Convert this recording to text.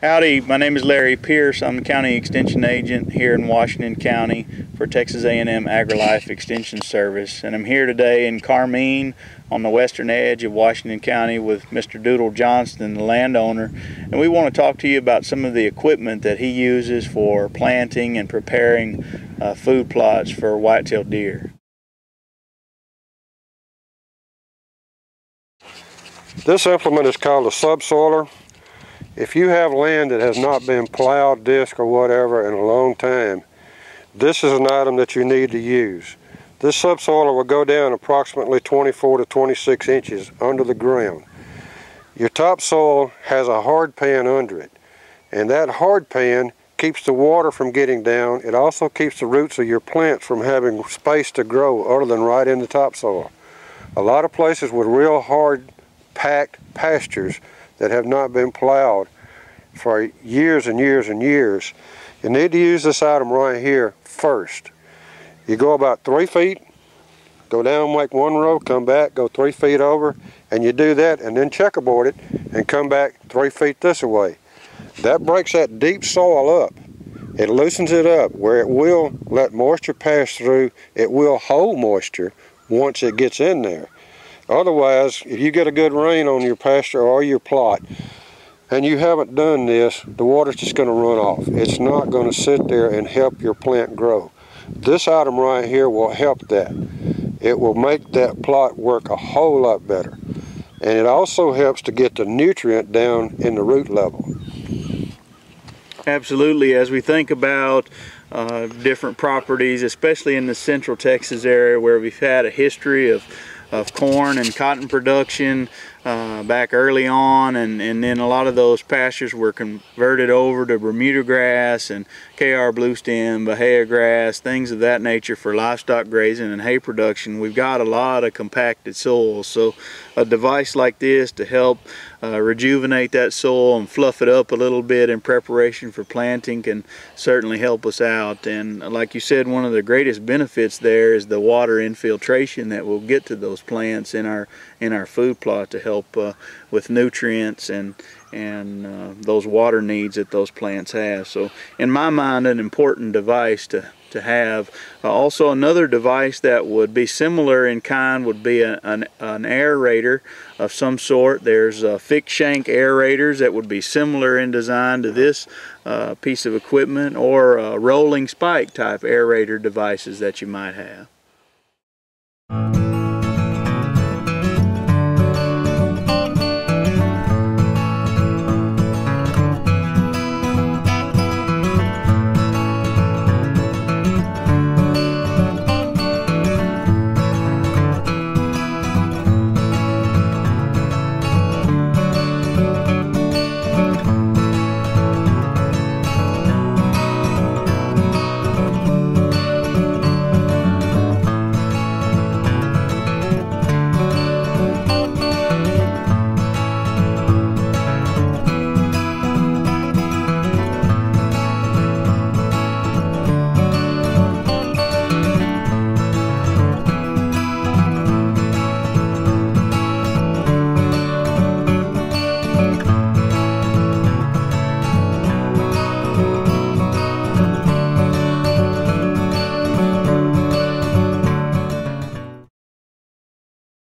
Howdy, my name is Larry Pierce. I'm the County Extension Agent here in Washington County for Texas A&M AgriLife Extension Service, and I'm here today in Carmine on the western edge of Washington County with Mr. Doodle Johnston, the landowner, and we want to talk to you about some of the equipment that he uses for planting and preparing food plots for white-tailed deer. This implement is called a subsoiler. If you have land that has not been plowed, disc, or whatever in a long time, this is an item that you need to use. This subsoiler will go down approximately 24 to 26 inches under the ground. Your topsoil has a hard pan under it, and that hard pan keeps the water from getting down. It also keeps the roots of your plants from having space to grow other than right in the topsoil. A lot of places with real hard packed pastures that have not been plowed for years and years and years, you need to use this item right here first. You go about 3 feet, go down, make one row, come back, go 3 feet over, and you do that and then checkerboard it and come back 3 feet this way. That breaks that deep soil up. It loosens it up where it will let moisture pass through. It will hold moisture once it gets in there. Otherwise, if you get a good rain on your pasture or your plot and you haven't done this, the water's just going to run off. It's not going to sit there and help your plant grow. This item right here will help that. It will make that plot work a whole lot better. And it also helps to get the nutrient down in the root level. Absolutely. As we think about different properties, especially in the central Texas area where we've had a history of corn and cotton production back early on, and then a lot of those pastures were converted over to Bermuda grass and KR blue stem, bahia grass, things of that nature for livestock grazing and hay production. We've got a lot of compacted soil, so a device like this to help rejuvenate that soil and fluff it up a little bit in preparation for planting can certainly help us out. And like you said, one of the greatest benefits there is the water infiltration that will get to those plants in our food plot to help with nutrients and those water needs that those plants have. So in my mind, an important device to have. Also, another device that would be similar in kind would be an aerator of some sort. There's fixed shank aerators that would be similar in design to this piece of equipment, or rolling spike type aerator devices that you might have.